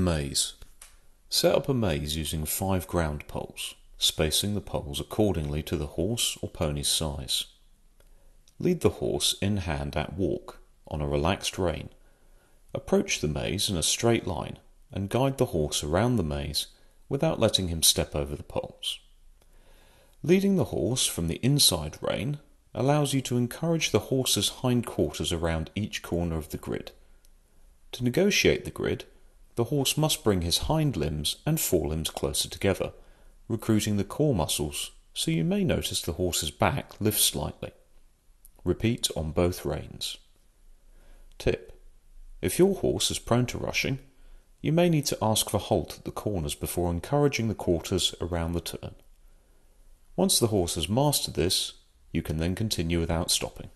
maze. Set up a maze using 5 ground poles, spacing the poles accordingly to the horse or pony's size. Lead the horse in hand at walk, on a relaxed rein. Approach the maze in a straight line and guide the horse around the maze without letting him step over the poles. Leading the horse from the inside rein allows you to encourage the horse's hindquarters around each corner of the grid. To negotiate the grid, the horse must bring his hind limbs and forelimbs closer together, recruiting the core muscles, so you may notice the horse's back lift slightly. Repeat on both reins. Tip: if your horse is prone to rushing, you may need to ask for halt at the corners before encouraging the quarters around the turn. Once the horse has mastered this, you can then continue without stopping.